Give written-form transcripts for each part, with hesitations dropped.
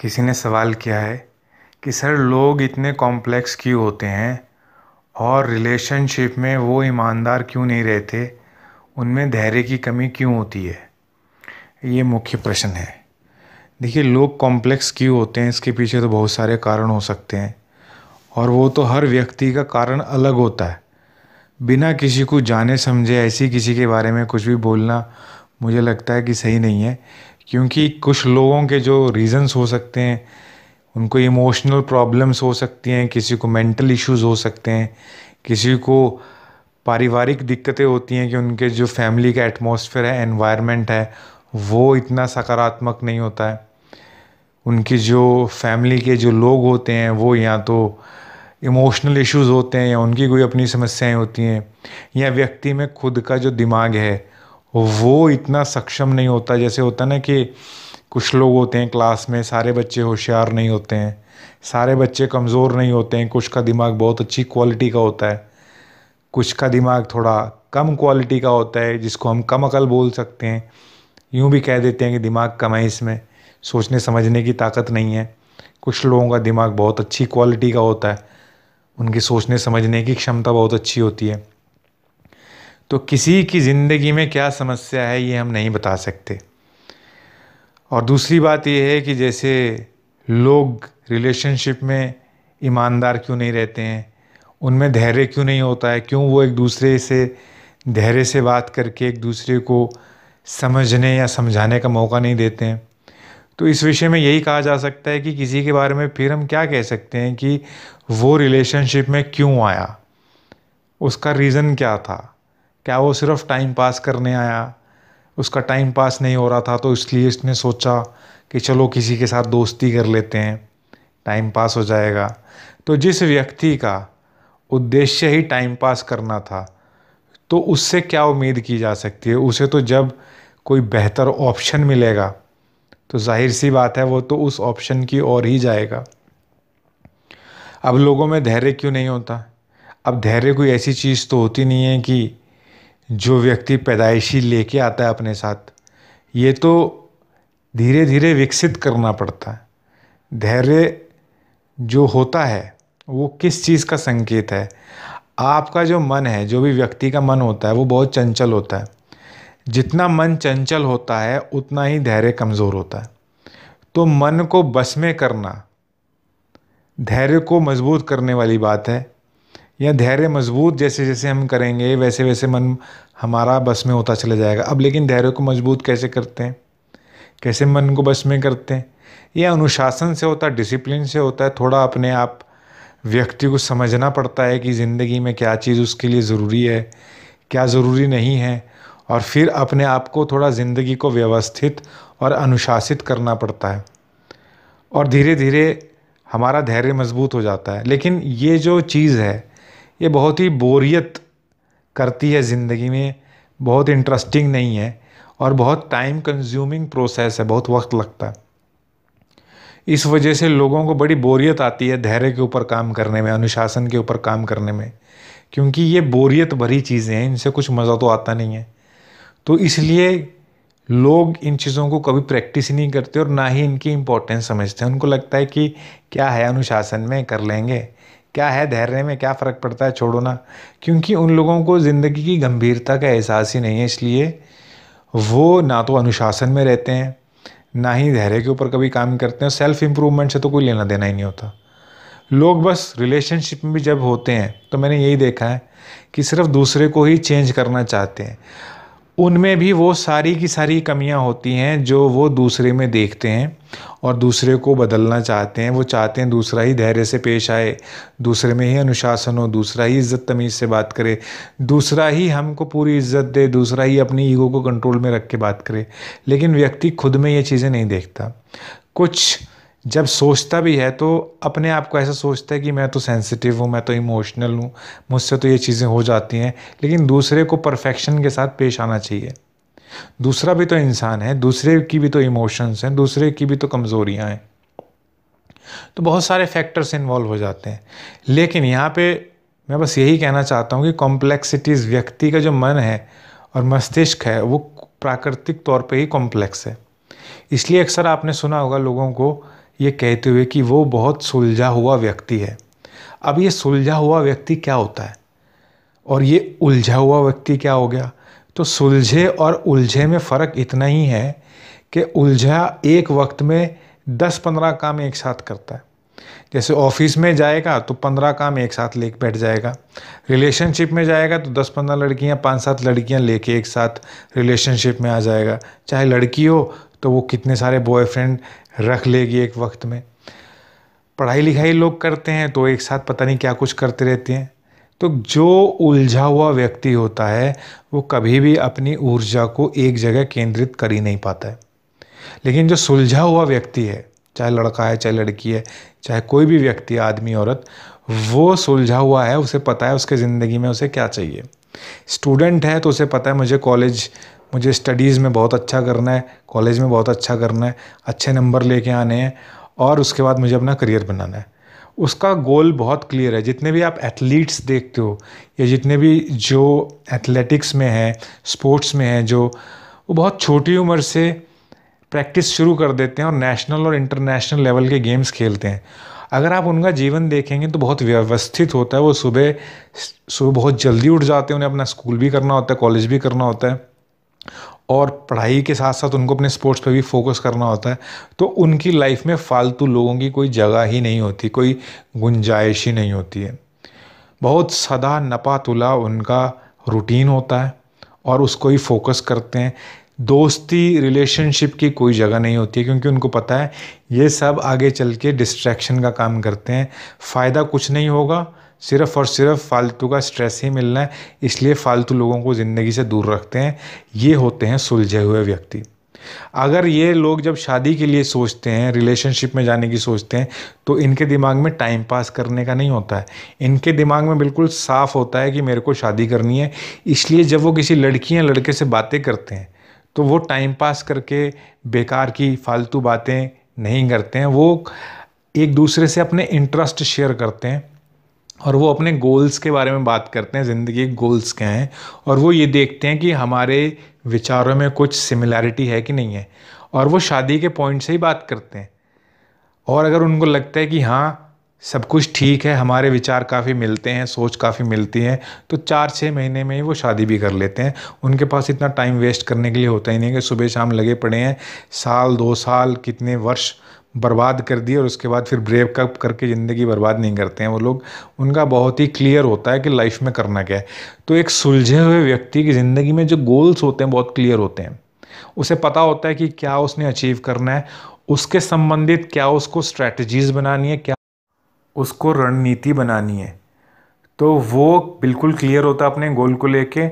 किसी ने सवाल किया है कि सर लोग इतने कॉम्प्लेक्स क्यों होते हैं और रिलेशनशिप में वो ईमानदार क्यों नहीं रहते, उनमें धैर्य की कमी क्यों होती है। ये मुख्य प्रश्न है। देखिए, लोग कॉम्प्लेक्स क्यों होते हैं, इसके पीछे तो बहुत सारे कारण हो सकते हैं और वो तो हर व्यक्ति का कारण अलग होता है। बिना किसी को जाने समझे ऐसी किसी के बारे में कुछ भी बोलना मुझे लगता है कि सही नहीं है, क्योंकि कुछ लोगों के जो रीज़न्स हो सकते हैं, उनको इमोशनल प्रॉब्लम्स हो सकती हैं, किसी को मेंटल इश्यूज़ हो सकते हैं, किसी को पारिवारिक दिक्कतें होती हैं कि उनके जो फैमिली का एटमॉस्फेयर है, एनवायरनमेंट है, वो इतना सकारात्मक नहीं होता है। उनकी जो फैमिली के जो लोग होते हैं वो या तो इमोशनल इश्यूज़ होते हैं या उनकी कोई अपनी समस्याएं होती हैं, या व्यक्ति में खुद का जो दिमाग है वो इतना सक्षम नहीं होता। जैसे होता ना कि कुछ लोग होते हैं क्लास में, सारे बच्चे होशियार नहीं होते हैं, सारे बच्चे कमज़ोर नहीं होते हैं, कुछ का दिमाग बहुत अच्छी क्वालिटी का होता है, कुछ का दिमाग थोड़ा कम क्वालिटी का होता है, जिसको हम कम अकल बोल सकते हैं। यूँ भी कह देते हैं कि दिमाग कम है, इसमें सोचने समझने की ताकत नहीं है। कुछ लोगों का दिमाग बहुत अच्छी क्वालिटी का होता है, उनकी सोचने समझने की क्षमता बहुत अच्छी होती है। तो किसी की ज़िंदगी में क्या समस्या है ये हम नहीं बता सकते। और दूसरी बात यह है कि जैसे लोग रिलेशनशिप में ईमानदार क्यों नहीं रहते हैं, उनमें धैर्य क्यों नहीं होता है, क्यों वो एक दूसरे से धैर्य से बात करके एक दूसरे को समझने या समझाने का मौका नहीं देते हैं। तो इस विषय में यही कहा जा सकता है कि किसी के बारे में फिर हम क्या कह सकते हैं कि वो रिलेशनशिप में क्यों आया, उसका रीज़न क्या था। क्या वो सिर्फ टाइम पास करने आया, उसका टाइम पास नहीं हो रहा था तो इसलिए उसने सोचा कि चलो किसी के साथ दोस्ती कर लेते हैं, टाइम पास हो जाएगा। तो जिस व्यक्ति का उद्देश्य ही टाइम पास करना था तो उससे क्या उम्मीद की जा सकती है। उसे तो जब कोई बेहतर ऑप्शन मिलेगा तो जाहिर सी बात है वो तो उस ऑप्शन की ओर ही जाएगा। अब लोगों में धैर्य क्यों नहीं होता। अब धैर्य कोई ऐसी चीज़ तो होती नहीं है कि जो व्यक्ति पैदाइशी लेके आता है अपने साथ, ये तो धीरे धीरे विकसित करना पड़ता है। धैर्य जो होता है वो किस चीज़ का संकेत है। आपका जो मन है, जो भी व्यक्ति का मन होता है वो बहुत चंचल होता है। जितना मन चंचल होता है उतना ही धैर्य कमज़ोर होता है। तो मन को बस में करना धैर्य को मजबूत करने वाली बात है, या धैर्य मजबूत जैसे जैसे हम करेंगे वैसे वैसे मन हमारा बस में होता चला जाएगा। अब लेकिन धैर्य को मजबूत कैसे करते हैं, कैसे मन को बस में करते हैं, यह अनुशासन से होता है, डिसिप्लिन से होता है। थोड़ा अपने आप व्यक्ति को समझना पड़ता है कि ज़िंदगी में क्या चीज़ उसके लिए ज़रूरी है, क्या ज़रूरी नहीं है, और फिर अपने आप को थोड़ा ज़िंदगी को व्यवस्थित और अनुशासित करना पड़ता है और धीरे धीरे हमारा धैर्य मजबूत हो जाता है। लेकिन ये जो चीज़ है ये बहुत ही बोरियत करती है ज़िंदगी में, बहुत इंटरेस्टिंग नहीं है और बहुत टाइम कंज्यूमिंग प्रोसेस है, बहुत वक्त लगता है। इस वजह से लोगों को बड़ी बोरियत आती है धैर्य के ऊपर काम करने में, अनुशासन के ऊपर काम करने में, क्योंकि ये बोरियत भरी चीज़ें हैं, इनसे कुछ मज़ा तो आता नहीं है। तो इसलिए लोग इन चीज़ों को कभी प्रैक्टिस ही नहीं करते और ना ही इनकी इम्पोर्टेंस समझते हैं। उनको लगता है कि क्या है अनुशासन में, कर लेंगे, क्या है धैर्य में, क्या फ़र्क पड़ता है, छोड़ो ना। क्योंकि उन लोगों को ज़िंदगी की गंभीरता का एहसास ही नहीं है, इसलिए वो ना तो अनुशासन में रहते हैं ना ही धैर्य के ऊपर कभी काम करते हैं। सेल्फ़ इम्प्रूवमेंट से तो कोई लेना देना ही नहीं होता। लोग बस रिलेशनशिप में भी जब होते हैं तो मैंने यही देखा है कि सिर्फ दूसरे को ही चेंज करना चाहते हैं। उनमें भी वो सारी की सारी कमियां होती हैं जो वो दूसरे में देखते हैं और दूसरे को बदलना चाहते हैं। वो चाहते हैं दूसरा ही धैर्य से पेश आए, दूसरे में ही अनुशासन हो, दूसरा ही इज़्ज़त तमीज़ से बात करे, दूसरा ही हमको पूरी इज्जत दे, दूसरा ही अपनी ईगो को कंट्रोल में रख के बात करे। लेकिन व्यक्ति खुद में ये चीज़ें नहीं देखता। कुछ जब सोचता भी है तो अपने आप को ऐसा सोचता है कि मैं तो सेंसिटिव हूँ, मैं तो इमोशनल हूँ, मुझसे तो ये चीज़ें हो जाती हैं। लेकिन दूसरे को परफेक्शन के साथ पेश आना चाहिए। दूसरा भी तो इंसान है, दूसरे की भी तो इमोशंस हैं, दूसरे की भी तो कमज़ोरियाँ हैं, तो बहुत सारे फैक्टर्स इन्वॉल्व हो जाते हैं। लेकिन यहाँ पे मैं बस यही कहना चाहता हूँ कि कॉम्प्लेक्सिटीज़, व्यक्ति का जो मन है और मस्तिष्क है वो प्राकृतिक तौर पर ही कॉम्प्लेक्स है। इसलिए अक्सर आपने सुना होगा लोगों को ये कहते हुए कि वो बहुत सुलझा हुआ व्यक्ति है। अब ये सुलझा हुआ व्यक्ति क्या होता है और ये उलझा हुआ व्यक्ति क्या हो गया? तो सुलझे और उलझे में फ़र्क इतना ही है कि उलझा एक वक्त में 10-15 काम एक साथ करता है। जैसे ऑफिस में जाएगा तो 15 काम एक साथ लेके बैठ जाएगा, रिलेशनशिप में जाएगा तो 10-15 लड़कियां 5-7 लड़कियां लेके एक साथ रिलेशनशिप में आ जाएगा। चाहे लड़की हो तो वो कितने सारे बॉयफ्रेंड रख लेगी एक वक्त में। पढ़ाई लिखाई लोग करते हैं तो एक साथ पता नहीं क्या कुछ करते रहते हैं। तो जो उलझा हुआ व्यक्ति होता है वो कभी भी अपनी ऊर्जा को एक जगह केंद्रित कर ही नहीं पाता है। लेकिन जो सुलझा हुआ व्यक्ति है, चाहे लड़का है चाहे लड़की है चाहे कोई भी व्यक्ति, आदमी औरत, वो सुलझा हुआ है, उसे पता है उसके ज़िंदगी में उसे क्या चाहिए। स्टूडेंट है तो उसे पता है मुझे स्टडीज़ में बहुत अच्छा करना है, कॉलेज में बहुत अच्छा करना है, अच्छे नंबर लेके आने हैं और उसके बाद मुझे अपना करियर बनाना है। उसका गोल बहुत क्लियर है। जितने भी आप एथलीट्स देखते हो या जितने भी जो एथलेटिक्स में हैं, स्पोर्ट्स में हैं, जो वो बहुत छोटी उम्र से प्रैक्टिस शुरू कर देते हैं और नेशनल और इंटरनेशनल लेवल के गेम्स खेलते हैं। अगर आप उनका जीवन देखेंगे तो बहुत व्यवस्थित होता है। वो सुबह बहुत जल्दी उठ जाते हैं, उन्हें अपना स्कूल भी करना होता है, कॉलेज भी करना होता है और पढ़ाई के साथ साथ उनको अपने स्पोर्ट्स पे भी फोकस करना होता है। तो उनकी लाइफ में फ़ालतू लोगों की कोई जगह ही नहीं होती, कोई गुंजाइश ही नहीं होती है। बहुत सदा नपातुला उनका रूटीन होता है और उसको ही फोकस करते हैं। दोस्ती, रिलेशनशिप की कोई जगह नहीं होती है क्योंकि उनको पता है ये सब आगे चल के डिस्ट्रैक्शन का काम करते हैं। फ़ायदा कुछ नहीं होगा, सिर्फ़ और सिर्फ फालतू का स्ट्रेस ही मिलना है। इसलिए फालतू लोगों को ज़िंदगी से दूर रखते हैं। ये होते हैं सुलझे हुए व्यक्ति। अगर ये लोग जब शादी के लिए सोचते हैं, रिलेशनशिप में जाने की सोचते हैं, तो इनके दिमाग में टाइम पास करने का नहीं होता है। इनके दिमाग में बिल्कुल साफ़ होता है कि मेरे को शादी करनी है। इसलिए जब वो किसी लड़की या लड़के से बातें करते हैं तो वो टाइम पास करके बेकार की फालतू बातें नहीं करते हैं। वो एक दूसरे से अपने इंटरेस्ट शेयर करते हैं और वो अपने गोल्स के बारे में बात करते हैं, ज़िंदगी के गोल्स क्या हैं, और वो ये देखते हैं कि हमारे विचारों में कुछ सिमिलैरिटी है कि नहीं है, और वो शादी के पॉइंट से ही बात करते हैं। और अगर उनको लगता है कि हाँ सब कुछ ठीक है, हमारे विचार काफ़ी मिलते हैं, सोच काफ़ी मिलती है, तो 4-6 महीने में ही वो शादी भी कर लेते हैं। उनके पास इतना टाइम वेस्ट करने के लिए होता ही नहीं कि सुबह शाम लगे पड़े हैं, 1-2 साल कितने वर्ष बर्बाद कर दिए और उसके बाद फिर ब्रेकअप करके ज़िंदगी बर्बाद नहीं करते हैं वो लोग। उनका बहुत ही क्लियर होता है कि लाइफ में करना क्या है। तो एक सुलझे हुए व्यक्ति की ज़िंदगी में जो गोल्स होते हैं बहुत क्लियर होते हैं। उसे पता होता है कि क्या उसने अचीव करना है, उसके संबंधित क्या उसको स्ट्रैटेजीज़ बनानी है, क्या उसको रणनीति बनानी है। तो वो बिल्कुल क्लियर होता है अपने गोल को लेके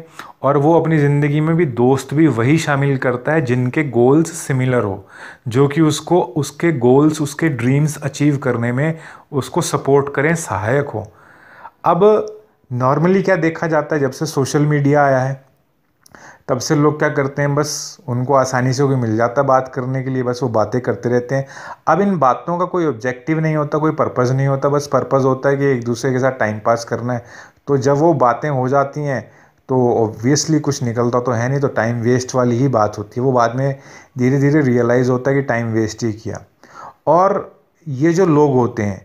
और वो अपनी ज़िंदगी में भी दोस्त भी वही शामिल करता है जिनके गोल्स सिमिलर हो, जो कि उसको उसके गोल्स, उसके ड्रीम्स अचीव करने में उसको सपोर्ट करें, सहायक हो। अब नॉर्मली क्या देखा जाता है, जब से सोशल मीडिया आया है तब से लोग क्या करते हैं, बस उनको आसानी से कोई मिल जाता है बात करने के लिए, बस वो बातें करते रहते हैं। अब इन बातों का कोई ऑब्जेक्टिव नहीं होता, कोई पर्पस नहीं होता, बस पर्पस होता है कि एक दूसरे के साथ टाइम पास करना है। तो जब वो बातें हो जाती हैं तो ऑब्वियसली कुछ निकलता तो है नहीं, तो टाइम वेस्ट वाली ही बात होती है। वो बाद में धीरे धीरे रियलाइज़ होता है कि टाइम वेस्ट ही किया। और ये जो लोग होते हैं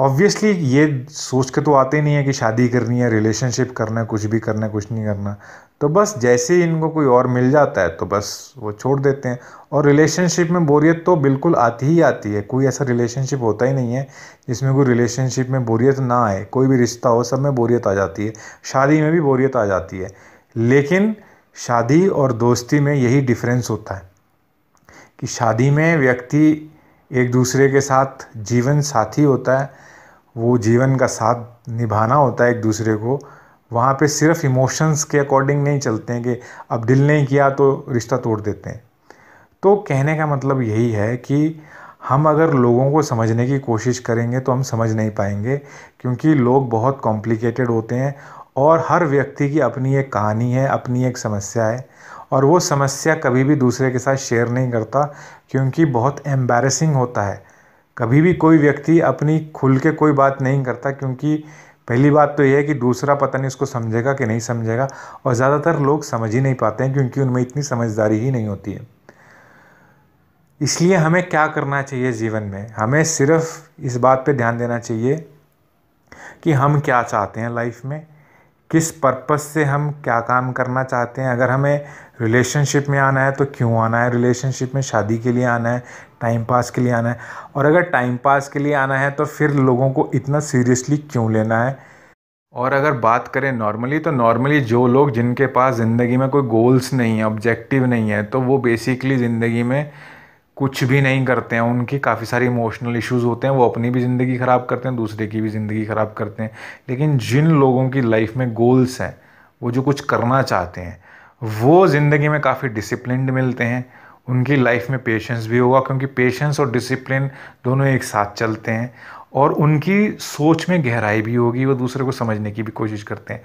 ऑब्वियसली ये सोच के तो आते नहीं है कि शादी करनी है, रिलेशनशिप करना है, कुछ भी करना है, कुछ नहीं करना। तो बस जैसे ही इनको कोई और मिल जाता है तो बस वो छोड़ देते हैं। और रिलेशनशिप में बोरियत तो बिल्कुल आती ही आती है। कोई ऐसा रिलेशनशिप होता ही नहीं है जिसमें कोई रिलेशनशिप में बोरियत ना आए। कोई भी रिश्ता हो सब में बोरियत आ जाती है, शादी में भी बोरियत आ जाती है। लेकिन शादी और दोस्ती में यही डिफरेंस होता है कि शादी में व्यक्ति एक दूसरे के साथ जीवन साथी होता है, वो जीवन का साथ निभाना होता है एक दूसरे को। वहाँ पे सिर्फ इमोशंस के अकॉर्डिंग नहीं चलते हैं कि अब दिल नहीं किया तो रिश्ता तोड़ देते हैं। तो कहने का मतलब यही है कि हम अगर लोगों को समझने की कोशिश करेंगे तो हम समझ नहीं पाएंगे, क्योंकि लोग बहुत कॉम्प्लिकेटेड होते हैं और हर व्यक्ति की अपनी एक कहानी है, अपनी एक समस्या है, और वो समस्या कभी भी दूसरे के साथ शेयर नहीं करता क्योंकि बहुत एम्बैरेसिंग होता है। कभी भी कोई व्यक्ति अपनी खुल के कोई बात नहीं करता, क्योंकि पहली बात तो यह है कि दूसरा पता नहीं उसको समझेगा कि नहीं समझेगा, और ज़्यादातर लोग समझ ही नहीं पाते हैं क्योंकि उनमें इतनी समझदारी ही नहीं होती है। इसलिए हमें क्या करना चाहिए जीवन में, हमें सिर्फ इस बात पे ध्यान देना चाहिए कि हम क्या चाहते हैं लाइफ में, किस पर्पस से हम क्या काम करना चाहते हैं। अगर हमें रिलेशनशिप में आना है तो क्यों आना है, रिलेशनशिप में शादी के लिए आना है, टाइम पास के लिए आना है, और अगर टाइम पास के लिए आना है तो फिर लोगों को इतना सीरियसली क्यों लेना है। और अगर बात करें नॉर्मली, तो नॉर्मली जो लोग जिनके पास ज़िंदगी में कोई गोल्स नहीं है, ऑब्जेक्टिव नहीं है, तो वो बेसिकली ज़िंदगी में कुछ भी नहीं करते हैं। उनकी काफ़ी सारे इमोशनल इश्यूज़ होते हैं, वो अपनी भी ज़िंदगी ख़राब करते हैं, दूसरे की भी ज़िंदगी ख़राब करते हैं। लेकिन जिन लोगों की लाइफ में गोल्स हैं, वो जो कुछ करना चाहते हैं, वो ज़िंदगी में काफ़ी डिसिप्लिन्ड मिलते हैं। उनकी लाइफ में पेशेंस भी होगा, क्योंकि पेशेंस और डिसिप्लिन दोनों एक साथ चलते हैं, और उनकी सोच में गहराई भी होगी, वो दूसरे को समझने की भी कोशिश करते हैं।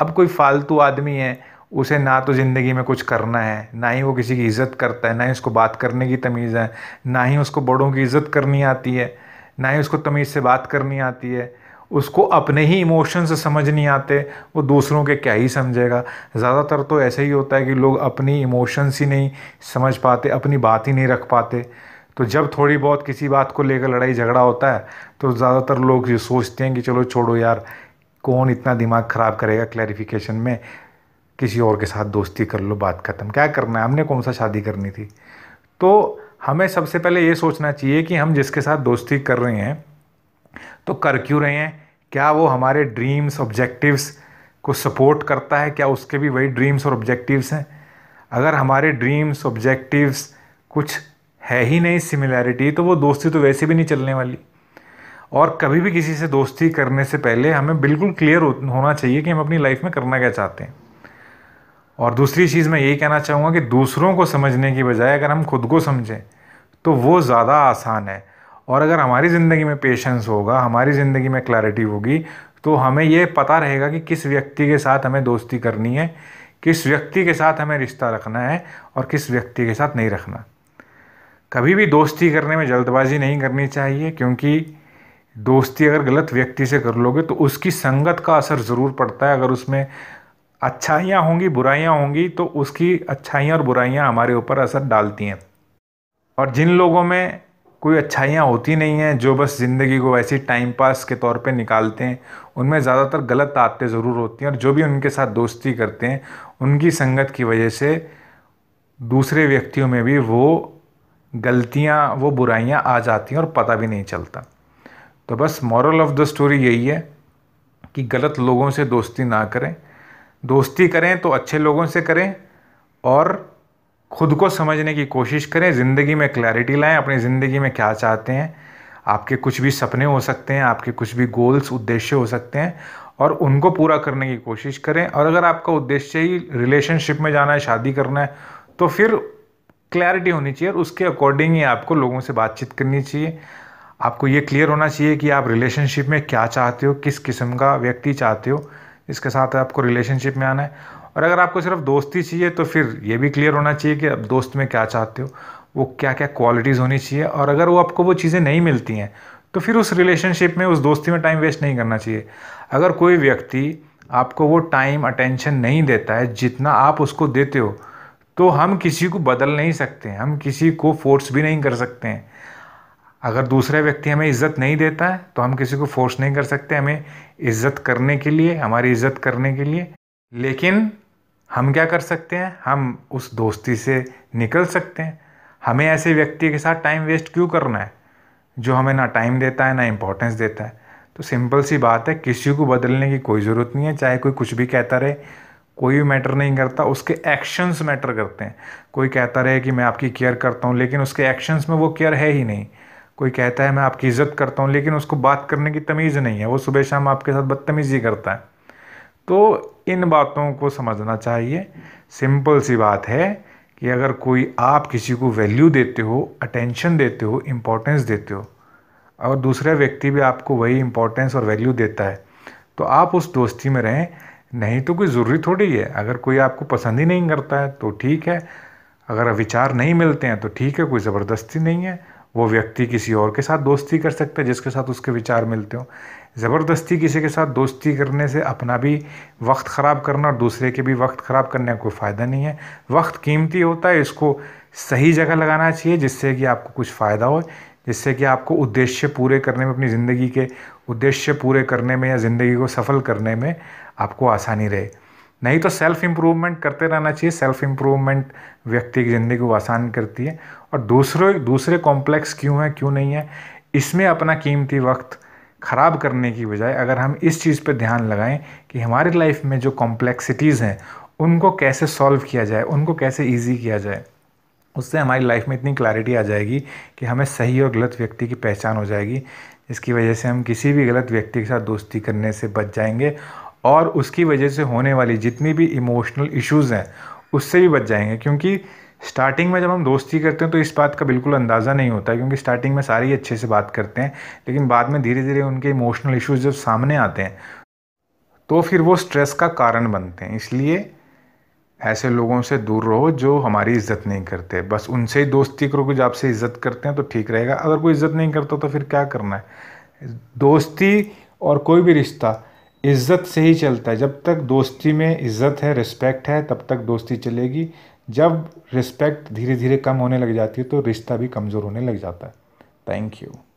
अब कोई फालतू आदमी है, उसे ना तो ज़िंदगी में कुछ करना है, ना ही वो किसी की इज़्ज़त करता है, ना ही उसको बात करने की तमीज़ है, ना ही उसको बड़ों की इज़्ज़त करनी आती है, ना ही उसको तमीज़ से बात करनी आती है, उसको अपने ही इमोशंस समझ नहीं आते, वो दूसरों के क्या ही समझेगा। ज़्यादातर तो ऐसे ही होता है कि लोग अपनी इमोशंस ही नहीं समझ पाते, अपनी बात ही नहीं रख पाते। तो जब थोड़ी बहुत किसी बात को लेकर लड़ाई झगड़ा होता है तो ज़्यादातर लोग ये सोचते हैं कि चलो छोड़ो यार, कौन इतना दिमाग ख़राब करेगा क्लैरिफिकेशन में, किसी और के साथ दोस्ती कर लो, बात ख़त्म, क्या करना है, हमने कौन सा शादी करनी थी। तो हमें सबसे पहले ये सोचना चाहिए कि हम जिसके साथ दोस्ती कर रहे हैं तो कर क्यों रहे हैं, क्या वो हमारे ड्रीम्स ऑब्जेक्टिव्स को सपोर्ट करता है, क्या उसके भी वही ड्रीम्स और ऑब्जेक्टिव्स हैं। अगर हमारे ड्रीम्स ऑब्जेक्टिव्स कुछ है ही नहीं सिमिलैरिटी, तो वो दोस्ती तो वैसे भी नहीं चलने वाली। और कभी भी किसी से दोस्ती करने से पहले हमें बिल्कुल क्लियर होना चाहिए कि हम अपनी लाइफ में करना क्या चाहते हैं। और दूसरी चीज़ मैं यही कहना चाहूँगा कि दूसरों को समझने की बजाय अगर हम खुद को समझें तो वो ज़्यादा आसान है। और अगर हमारी ज़िंदगी में पेशेंस होगा, हमारी ज़िंदगी में क्लैरिटी होगी, तो हमें ये पता रहेगा कि किस व्यक्ति के साथ हमें दोस्ती करनी है, किस व्यक्ति के साथ हमें रिश्ता रखना है और किस व्यक्ति के साथ नहीं रखना। कभी भी दोस्ती करने में जल्दबाजी नहीं करनी चाहिए, क्योंकि दोस्ती अगर गलत व्यक्ति से कर लोगे तो उसकी संगत का असर ज़रूर पड़ता है। अगर उसमें अच्छाइयाँ होंगी, बुराइयाँ होंगी, तो उसकी अच्छाइयाँ और बुराइयाँ हमारे ऊपर असर डालती हैं। और जिन लोगों में कोई अच्छाइयाँ होती नहीं हैं, जो बस ज़िंदगी को ऐसे टाइम पास के तौर पे निकालते हैं, उनमें ज़्यादातर गलत आदतें ज़रूर होती हैं। और जो भी उनके साथ दोस्ती करते हैं, उनकी संगत की वजह से दूसरे व्यक्तियों में भी वो गलतियाँ, वो बुराइयाँ आ जाती हैं और पता भी नहीं चलता। तो बस मॉरल ऑफ द स्टोरी यही है कि गलत लोगों से दोस्ती ना करें, दोस्ती करें तो अच्छे लोगों से करें, और खुद को समझने की कोशिश करें, ज़िंदगी में क्लैरिटी लाएं, अपनी ज़िंदगी में क्या चाहते हैं। आपके कुछ भी सपने हो सकते हैं, आपके कुछ भी गोल्स, उद्देश्य हो सकते हैं, और उनको पूरा करने की कोशिश करें। और अगर आपका उद्देश्य ही रिलेशनशिप में जाना है, शादी करना है, तो फिर क्लैरिटी होनी चाहिए, और उसके अकॉर्डिंग ही आपको लोगों से बातचीत करनी चाहिए। आपको ये क्लियर होना चाहिए कि आप रिलेशनशिप में क्या चाहते हो, किस किस्म का व्यक्ति चाहते हो इसके साथ आपको रिलेशनशिप में आना है। और अगर आपको सिर्फ दोस्ती चाहिए तो फिर ये भी क्लियर होना चाहिए कि आप दोस्त में क्या चाहते हो, वो क्या क्या क्वालिटीज़ होनी चाहिए। और अगर वो आपको वो चीज़ें नहीं मिलती हैं तो फिर उस रिलेशनशिप में, उस दोस्ती में टाइम वेस्ट नहीं करना चाहिए। अगर कोई व्यक्ति आपको वो टाइम, अटेंशन नहीं देता है जितना आप उसको देते हो, तो हम किसी को बदल नहीं सकते, हम किसी को फोर्स भी नहीं कर सकते हैं। अगर दूसरा व्यक्ति हमें इज़्ज़त नहीं देता है तो हम किसी को फोर्स नहीं कर सकते, हमें इज़्ज़त करने के लिए, हमारी इज़्ज़त करने के लिए। लेकिन हम क्या कर सकते हैं, हम उस दोस्ती से निकल सकते हैं। हमें ऐसे व्यक्ति के साथ टाइम वेस्ट क्यों करना है जो हमें ना टाइम देता है, ना इम्पोर्टेंस देता है। तो सिंपल सी बात है, किसी को बदलने की कोई ज़रूरत नहीं है। चाहे कोई कुछ भी कहता रहे, कोई भी मैटर नहीं करता, उसके एक्शंस मैटर करते हैं। कोई कहता रहे कि मैं आपकी केयर करता हूँ, लेकिन उसके एक्शंस में वो केयर है ही नहीं। कोई कहता है मैं आपकी इज़्ज़त करता हूँ, लेकिन उसको बात करने की तमीज़ नहीं है, वो सुबह शाम आपके साथ बदतमीज़ी करता है। तो इन बातों को समझना चाहिए। सिंपल सी बात है कि अगर कोई, आप किसी को वैल्यू देते हो, अटेंशन देते हो, इम्पोर्टेंस देते हो, और दूसरा व्यक्ति भी आपको वही इम्पोर्टेंस और वैल्यू देता है, तो आप उस दोस्ती में रहें। नहीं तो कोई ज़रूरी थोड़ी है। अगर कोई आपको पसंद ही नहीं करता है तो ठीक है, अगर विचार नहीं मिलते हैं तो ठीक है, कोई ज़बरदस्ती नहीं है। वो व्यक्ति किसी और के साथ दोस्ती कर सकता है जिसके साथ उसके विचार मिलते हो। ज़बरदस्ती किसी के साथ दोस्ती करने से अपना भी वक्त ख़राब करना और दूसरे के भी वक्त ख़राब करने का कोई फ़ायदा नहीं है। वक्त कीमती होता है, इसको सही जगह लगाना चाहिए जिससे कि आपको कुछ फ़ायदा हो, जिससे कि आपको उद्देश्य पूरे करने में, अपनी ज़िंदगी के उद्देश्य पूरे करने में या ज़िंदगी को सफल करने में आपको आसानी रहे। नहीं तो सेल्फ़ इम्प्रूवमेंट करते रहना चाहिए। सेल्फ़ इम्प्रूवमेंट व्यक्ति की ज़िंदगी को आसान करती है। और दूसरे कॉम्प्लेक्स क्यों हैं, क्यों नहीं है, इसमें अपना कीमती वक्त ख़राब करने की बजाय अगर हम इस चीज़ पर ध्यान लगाएं कि हमारी लाइफ में जो कॉम्प्लेक्सिटीज़ हैं उनको कैसे सॉल्व किया जाए, उनको कैसे ईजी किया जाए, उससे हमारी लाइफ में इतनी क्लैरिटी आ जाएगी कि हमें सही और गलत व्यक्ति की पहचान हो जाएगी, जिसकी वजह से हम किसी भी गलत व्यक्ति के साथ दोस्ती करने से बच जाएंगे और उसकी वजह से होने वाली जितनी भी इमोशनल इश्यूज़ हैं उससे भी बच जाएंगे। क्योंकि स्टार्टिंग में जब हम दोस्ती करते हैं तो इस बात का बिल्कुल अंदाज़ा नहीं होता, क्योंकि स्टार्टिंग में सारे ही अच्छे से बात करते हैं, लेकिन बाद में धीरे धीरे उनके इमोशनल इश्यूज़ जब सामने आते हैं तो फिर वो स्ट्रेस का कारण बनते हैं। इसलिए ऐसे लोगों से दूर रहो जो हमारी इज्जत नहीं करते। बस उनसे ही दोस्ती करो कि जो आपसे इज्जत करते हैं तो ठीक रहेगा। अगर कोई इज्जत नहीं करता तो फिर क्या करना है। दोस्ती और कोई भी रिश्ता इज्जत से ही चलता है। जब तक दोस्ती में इज्जत है, रिस्पेक्ट है, तब तक दोस्ती चलेगी। जब रिस्पेक्ट धीरे धीरे कम होने लग जाती है तो रिश्ता भी कमज़ोर होने लग जाता है। Thank you.